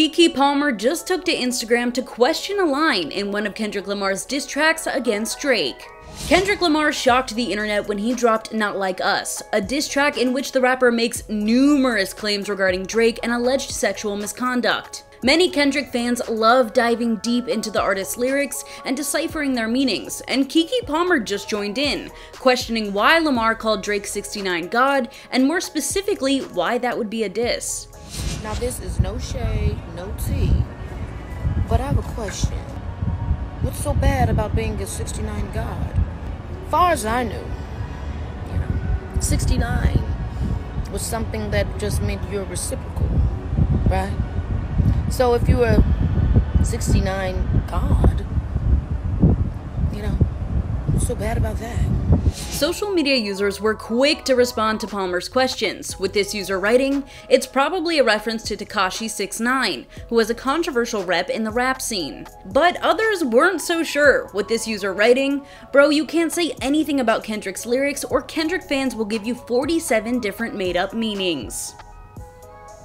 Keke Palmer just took to Instagram to question a line in one of Kendrick Lamar's diss tracks against Drake. Kendrick Lamar shocked the internet when he dropped Not Like Us, a diss track in which the rapper makes numerous claims regarding Drake and alleged sexual misconduct. Many Kendrick fans love diving deep into the artist's lyrics and deciphering their meanings, and Keke Palmer just joined in, questioning why Lamar called Drake 6ix9ine God, and more specifically, why that would be a diss. Now this is no shade, no tea, but I have a question. What's so bad about being a 6ix9ine God? Far as I knew, 6ix9ine was something that just meant you're reciprocal, right? So if you were 6ix9ine God, what's so bad about that? Social media users were quick to respond to Palmer's questions, with this user writing, "It's probably a reference to Tekashi 6ix9ine, who was a controversial rep in the rap scene." But others weren't so sure, with this user writing, "Bro, you can't say anything about Kendrick's lyrics or Kendrick fans will give you 47 different made-up meanings."